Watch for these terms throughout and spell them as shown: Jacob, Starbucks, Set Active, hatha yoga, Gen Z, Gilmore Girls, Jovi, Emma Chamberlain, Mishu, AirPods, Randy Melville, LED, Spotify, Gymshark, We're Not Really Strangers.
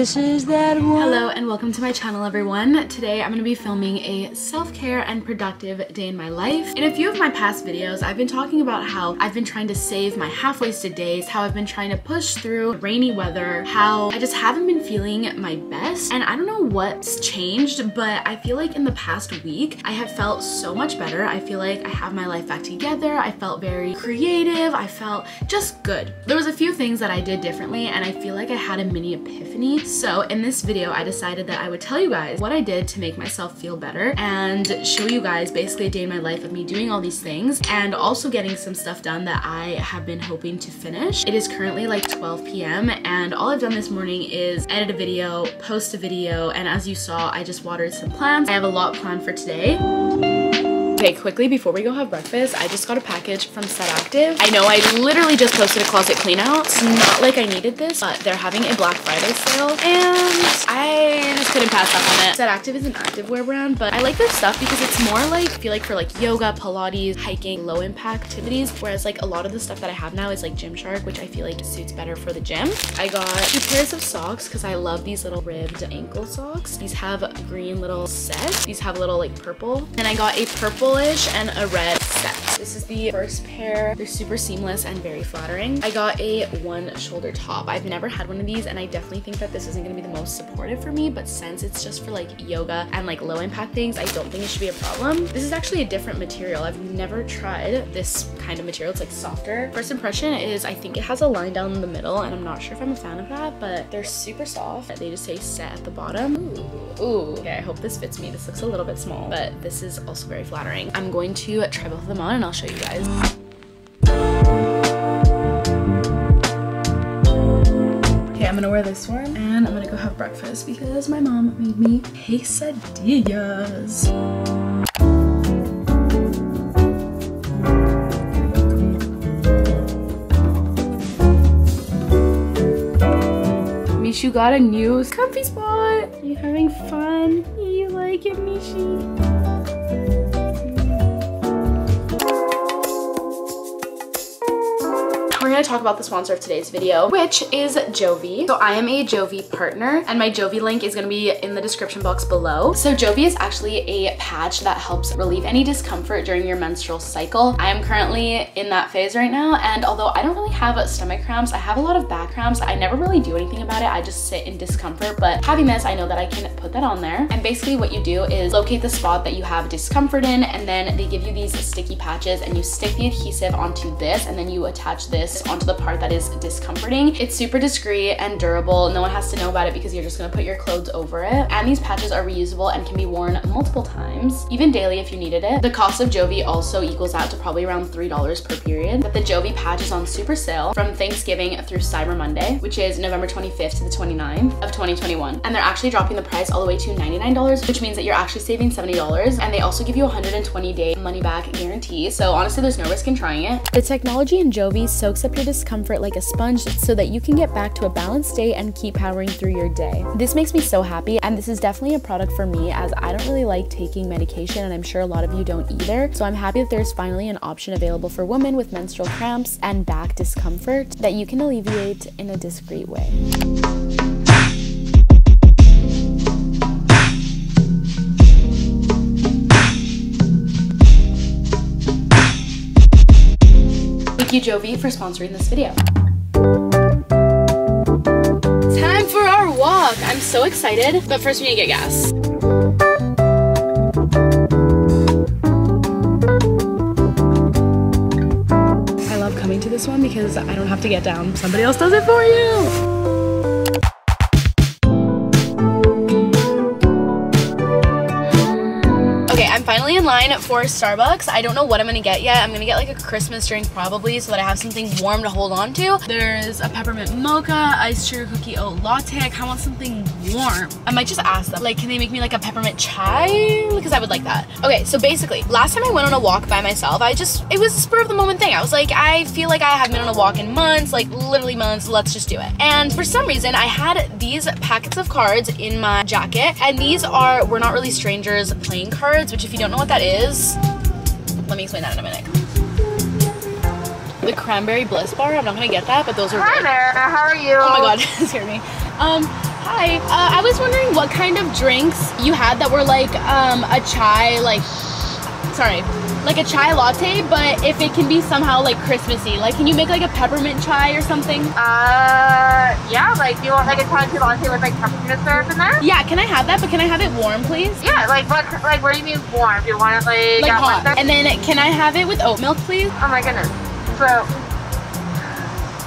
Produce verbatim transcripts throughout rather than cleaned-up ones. This is that one. Hello and welcome to my channel, everyone. Today I'm going to be filming a self-care and productive day in my life. In a few of my past videos, I've been talking about how I've been trying to save my half-wasted days, how I've been trying to push through rainy weather, how I just haven't been feeling my best. And I don't know what's changed, but I feel like in the past week, I have felt so much better. I feel like I have my life back together. I felt very creative. I felt just good. There was a few things that I did differently, and I feel like I had a mini epiphany. So in this video, I decided that I would tell you guys what I did to make myself feel better and show you guys basically a day in my life of me doing all these things and also getting some stuff done that I have been hoping to finish. It is currently like twelve p m and all I've done this morning is edit a video, post a video, and as you saw, I just watered some plants. I have a lot planned for today. Okay, quickly before we go have breakfast, I just got a package from Set Active. I know I literally just posted a closet clean out. It's not like I needed this, but they're having a Black Friday sale and I just couldn't pass up on it. Set Active is an activewear brand, but I like their stuff because it's more like, I feel like for like yoga, Pilates, hiking, low impact activities, whereas like a lot of the stuff that I have now is like Gymshark, which I feel like suits better for the gym. I got two pairs of socks because I love these little ribbed ankle socks. These have a green little set. These have a little like purple. And I got a purple and a red set. This is the first pair. They're super seamless and very flattering. I got a one shoulder top. I've never had one of these and I definitely think that this isn't going to be the most supportive for me, but since it's just for like yoga and like low impact things, I don't think it should be a problem. This is actually a different material. I've never tried this kind of material. It's like softer. First impression is I think it has a line down in the middle and I'm not sure if I'm a fan of that, but they're super soft. They just say Set at the bottom. Ooh, ooh. Okay, I hope this fits me. This looks a little bit small, but this is also very flattering. I'm going to try both of them on and I'll show you guys. I'm gonna wear this one and I'm gonna go have breakfast because my mom made me quesadillas. Mishu got a new comfy spot. Are you having fun? You like it, Mishu? To talk about the sponsor of today's video, which is Jovi. So I am a Jovi partner and my Jovi link is going to be in the description box below. So Jovi is actually a patch that helps relieve any discomfort during your menstrual cycle. I am currently in that phase right now, and although I don't really have stomach cramps, I have a lot of back cramps. I never really do anything about it. I just sit in discomfort, but having this, I know that I can put that on there. And basically what you do is locate the spot that you have discomfort in, and then they give you these sticky patches and you stick the adhesive onto this and then you attach this onto the part that is discomforting. It's super discreet and durable. No one has to know about it because you're just gonna put your clothes over it. And these patches are reusable and can be worn multiple times, even daily if you needed it. The cost of Jovi also equals out to probably around three dollars per period. But the Jovi patch is on super sale from Thanksgiving through Cyber Monday, which is November twenty-fifth to the twenty-ninth of twenty twenty-one. And they're actually dropping the price all the way to ninety-nine dollars, which means that you're actually saving seventy dollars. And they also give you a one hundred twenty day money back guarantee. So honestly, there's no risk in trying it. The technology in Jovi soaks up your discomfort like a sponge so that you can get back to a balanced day and keep powering through your day. This makes me so happy, and this is definitely a product for me as I don't really like taking medication, and I'm sure a lot of you don't either. So I'm happy that there's finally an option available for women with menstrual cramps and back discomfort that you can alleviate in a discreet way. Thank you, Jovi, for sponsoring this video. Time for our walk. I'm so excited, but first we need to get gas. I love coming to this one because I don't have to get down. Somebody else does it for you. I'm finally in line for Starbucks. I don't know what I'm gonna get yet. I'm gonna get like a Christmas drink probably so that I have something warm to hold on to. There's a peppermint mocha, iced sugar cookie oat latte. I kind of want something warm. I might just ask them, like, can they make me like a peppermint chai? Because I would like that. Okay, so basically, last time I went on a walk by myself, I just, it was a spur of the moment thing. I was like, I feel like I haven't been on a walk in months, like literally months, let's just do it. And for some reason, I had these packets of cards in my jacket, and these are We're Not Really Strangers playing cards, which if you don't know what that is, let me explain that in a minute. The cranberry bliss bar, I'm not gonna get that, but those are. Hi good. There, how are you? Oh my god, that scared me. Um, Hi. Uh, I was wondering what kind of drinks you had that were like um, a chai, like, sorry, like a chai latte, but if it can be somehow like Christmassy. Like, can you make like a peppermint chai or something? Uh, yeah, like, you want like a chai latte with like peppermint syrup in there? Yeah, can I have that, but can I have it warm, please? Yeah, like, what, like, what do you mean warm? Do you want it like, like hot? And then can I have it with oat milk, please? Oh my goodness. So,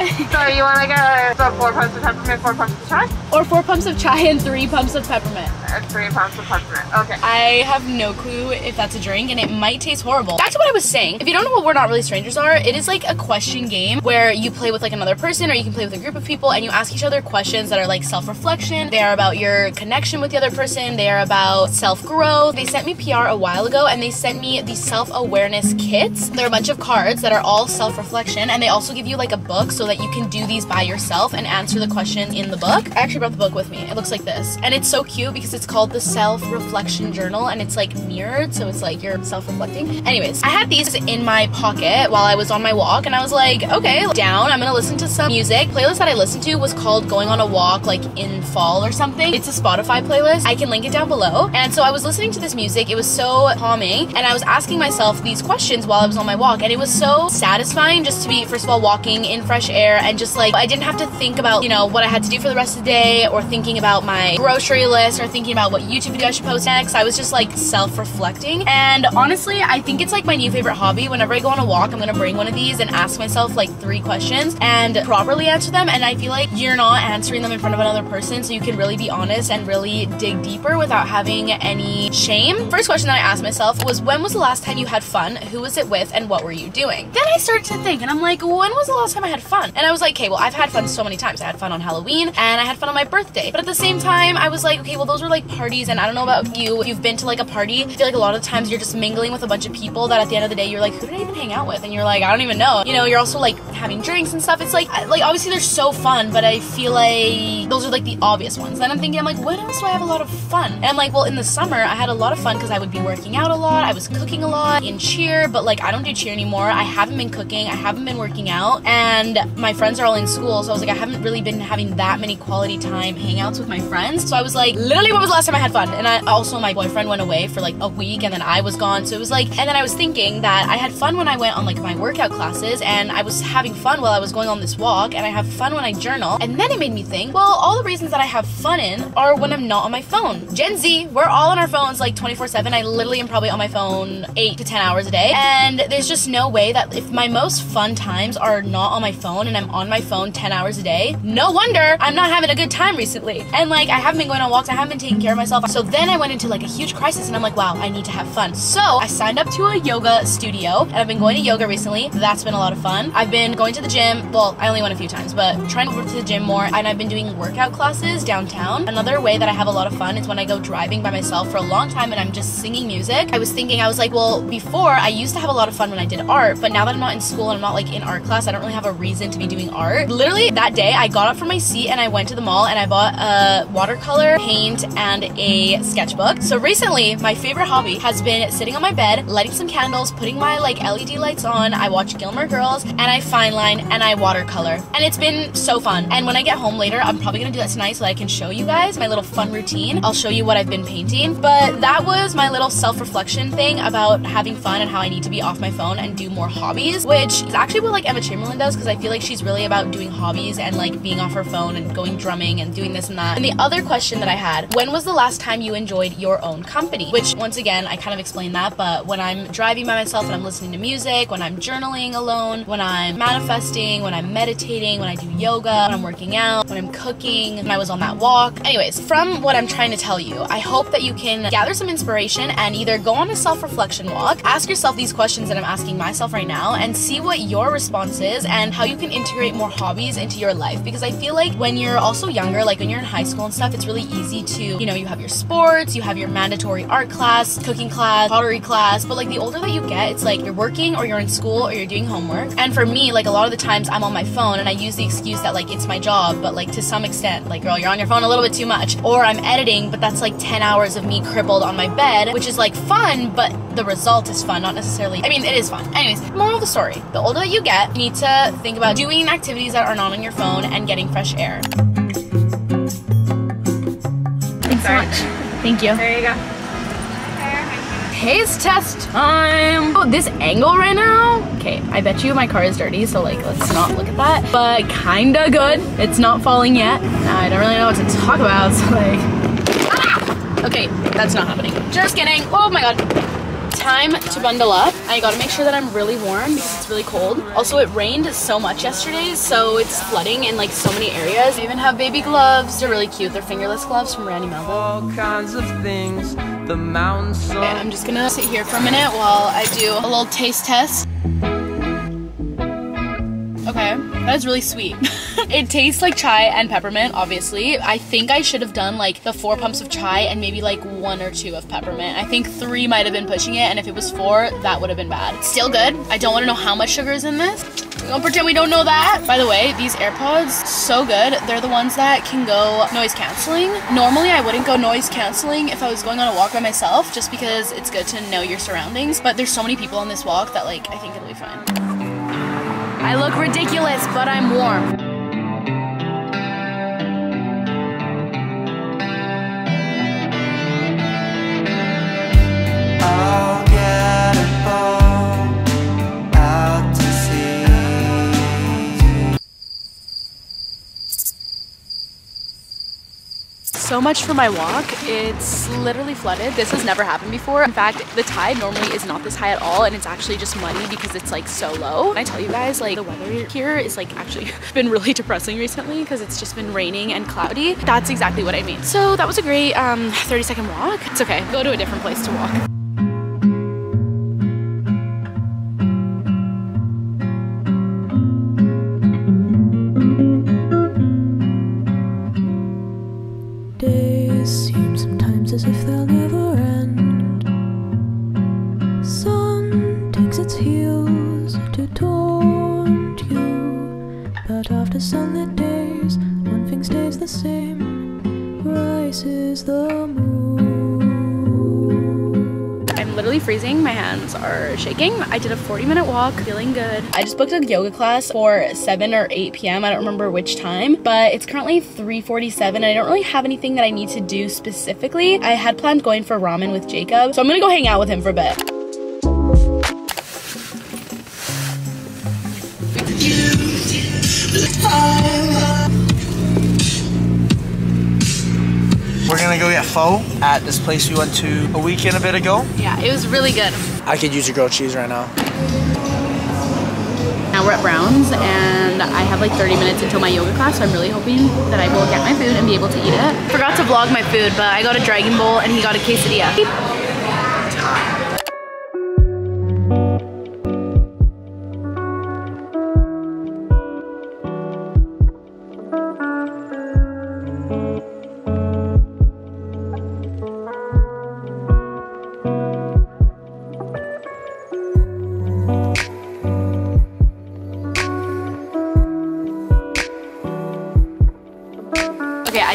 so you want like a, so four pumps of peppermint, four pumps of chai? Or four pumps of chai and three pumps of peppermint. And three pumps of peppermint, okay. I have no clue if that's a drink and it might taste horrible. Back to what I was saying, if you don't know what We're Not Really Strangers are, it is like a question game where you play with like another person or you can play with a group of people and you ask each other questions that are like self-reflection. They are about your connection with the other person. They are about self-growth. They sent me P R a while ago and they sent me the self-awareness kits. They're a bunch of cards that are all self-reflection and they also give you like a book so that you can do these by yourself and answer the question in the book. I actually brought the book with me. It looks like this. And it's so cute because it's called the Self-Reflection Journal and it's like mirrored, so it's like you're self-reflecting. Anyways, I had these in my pocket while I was on my walk and I was like, okay, down, I'm gonna listen to some music. Playlist that I listened to was called Going on a Walk like in Fall or something. It's a Spotify playlist. I can link it down below. And so I was listening to this music. It was so calming and I was asking myself these questions while I was on my walk and it was so satisfying just to be, first of all, walking in fresh air. And just like, I didn't have to think about, you know, what I had to do for the rest of the day or thinking about my grocery list or thinking about what YouTube video I should post next. I was just like self-reflecting. And honestly, I think it's like my new favorite hobby. Whenever I go on a walk, I'm gonna bring one of these and ask myself like three questions and properly answer them. And I feel like you're not answering them in front of another person, so you can really be honest and really dig deeper without having any shame. First question that I asked myself was, when was the last time you had fun? Who was it with? And what were you doing? Then I started to think and I'm like, when was the last time I had fun? And I was like, okay, well, I've had fun so many times. I had fun on Halloween and I had fun on my birthday. But at the same time, I was like, okay, well, those were like parties. And I don't know about you, if you've been to like a party, I feel like a lot of times you're just mingling with a bunch of people that at the end of the day, you're like, who did I even hang out with? And you're like, I don't even know. You know, you're also like having drinks and stuff. It's like, like obviously they're so fun, but I feel like those are like the obvious ones. Then I'm thinking, I'm like, when else do I have a lot of fun? And I'm like, well, in the summer, I had a lot of fun because I would be working out a lot. I was cooking a lot in cheer, but like, I don't do cheer anymore. I haven't been cooking. I haven't been working out. And my friends are all in school, so I was like, I haven't really been having that many quality time hangouts with my friends. So I was like, literally, when was the last time I had fun? And I also, my boyfriend went away for like a week and then I was gone. So it was like, and then I was thinking that I had fun when I went on like my workout classes and I was having fun while I was going on this walk and I have fun when I journal. And then it made me think, well, all the reasons that I have fun in are when I'm not on my phone. Gen Z, we're all on our phones like twenty-four seven. I literally am probably on my phone eight to ten hours a day. And there's just no way that if my most fun times are not on my phone, and I'm on my phone ten hours a day, no wonder I'm not having a good time recently. And like, I haven't been going on walks, I haven't been taking care of myself. So then I went into like a huge crisis and I'm like, wow, I need to have fun. So I signed up to a yoga studio and I've been going to yoga recently. That's been a lot of fun. I've been going to the gym. Well, I only went a few times, but trying to go to the gym more. And I've been doing workout classes downtown. Another way that I have a lot of fun is when I go driving by myself for a long time and I'm just singing music. I was thinking, I was like, well, before I used to have a lot of fun when I did art, but now that I'm not in school and I'm not like in art class, I don't really have a reason to be doing art. Literally that day I got up from my seat and I went to the mall and I bought a watercolor, paint, and a sketchbook. So recently my favorite hobby has been sitting on my bed, lighting some candles, putting my like L E D lights on, I watch Gilmore Girls, and I fine line and I watercolor. And it's been so fun. And when I get home later, I'm probably gonna do that tonight so that I can show you guys my little fun routine. I'll show you what I've been painting. But that was my little self-reflection thing about having fun and how I need to be off my phone and do more hobbies, which is actually what like Emma Chamberlain does, because I feel like she's really about doing hobbies and like being off her phone and going drumming and doing this and that. And the other question that I had, when was the last time you enjoyed your own company? Which once again, I kind of explained that, but when I'm driving by myself and I'm listening to music, when I'm journaling alone, when I'm manifesting, when I'm meditating, when I do yoga, when I'm working out, when I'm cooking, when I was on that walk. Anyways, from what I'm trying to tell you, I hope that you can gather some inspiration and either go on a self-reflection walk, ask yourself these questions that I'm asking myself right now, and see what your response is and how you can integrate more hobbies into your life. Because I feel like when you're also younger, like when you're in high school and stuff, it's really easy to, you know, you have your sports, you have your mandatory art class, cooking class, pottery class, but like the older that you get, it's like you're working or you're in school or you're doing homework. And for me, like a lot of the times I'm on my phone and I use the excuse that like it's my job, but like to some extent, like girl, you're on your phone a little bit too much. Or I'm editing, but that's like ten hours of me crippled on my bed, which is like fun, but the result is fun, not necessarily, I mean, it is fun. Anyways, moral of the story, the older that you get, you need to think about doing activities that are not on your phone and getting fresh air. so much. Thank you. There you go. Haze test time. Oh, this angle right now. Okay, I bet you my car is dirty, so like, let's not look at that. But kinda good. It's not falling yet. I don't really know what to talk about, so like, ah! Okay, that's not happening. Just kidding. Oh my God. Time to bundle up. I gotta make sure that I'm really warm because it's really cold. Also, it rained so much yesterday, so it's flooding in like so many areas. I even have baby gloves. They're really cute. They're fingerless gloves from Randy Melville. All kinds of things. The mountains. Okay, I'm just gonna sit here for a minute while I do a little taste test. Okay, that is really sweet. It tastes like chai and peppermint, obviously. I think I should have done like the four pumps of chai and maybe like one or two of peppermint. I think three might have been pushing it, and if it was four, that would have been bad. Still good. I don't want to know how much sugar is in this. Don't pretend we don't know that. By the way, these AirPods, so good. They're the ones that can go noise canceling. Normally, I wouldn't go noise canceling if I was going on a walk by myself, just because it's good to know your surroundings. But there's so many people on this walk that like I think it'll be fine. I look ridiculous, but I'm warm. I'll get a boat out to sea. So much for my walk. It's literally flooded. This has never happened before. In fact, the tide normally is not this high at all, and it's actually just muddy because it's like so low. And I tell you guys, like the weather here is like actually been really depressing recently because it's just been raining and cloudy. That's exactly what I mean. So that was a great um, thirty second walk. It's okay, go to a different place to walk. Freezing, my hands are shaking. I did a forty minute walk, feeling good. I just booked a yoga class for seven or eight p m I don't remember which time, but it's currently three forty-seven and I don't really have anything that I need to do specifically. I had planned going for ramen with Jacob, so I'm gonna go hang out with him for a bit. We're gonna go get pho at this place we went to a weekend a bit ago. Yeah, it was really good. I could use a grilled cheese right now. Now we're at Brown's and I have like thirty minutes until my yoga class, so I'm really hoping that I will get my food and be able to eat it. Forgot to vlog my food, but I got a Dragon Bowl and he got a quesadilla.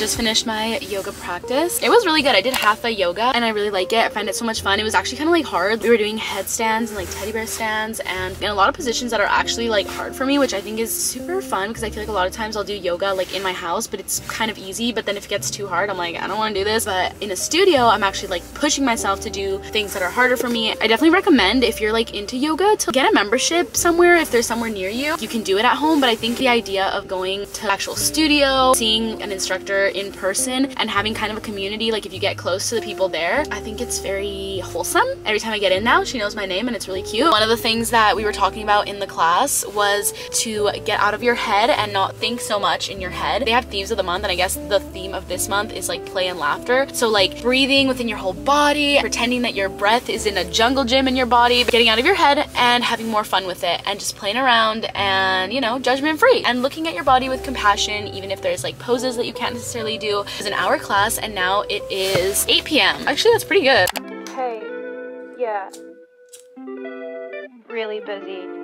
Just finished my yoga practice. It was really good. I did hatha yoga and I really like it. I find it so much fun. It was actually kind of like hard. We were doing headstands and like teddy bear stands and in a lot of positions that are actually like hard for me, which I think is super fun because I feel like a lot of times I'll do yoga like in my house, but it's kind of easy. But then if it gets too hard, I'm like, I don't want to do this. But in a studio, I'm actually like pushing myself to do things that are harder for me. I definitely recommend if you're like into yoga to get a membership somewhere. If there's somewhere near you, you can do it at home. But I think the idea of going to actual studio, seeing an instructor in person and having kind of a community, like if you get close to the people there, I think it's very wholesome. Every time I get in now, she knows my name and it's really cute. One of the things that we were talking about in the class was to get out of your head and not think so much in your head. They have themes of the month and I guess the theme of this month is like play and laughter. So like breathing within your whole body, pretending that your breath is in a jungle gym in your body, getting out of your head and having more fun with it and just playing around and, you know, judgment free and looking at your body with compassion, even if there's like poses that you can't necessarily do. It was an hour class and now it is eight p m Actually, that's pretty good. Hey, yeah, really busy.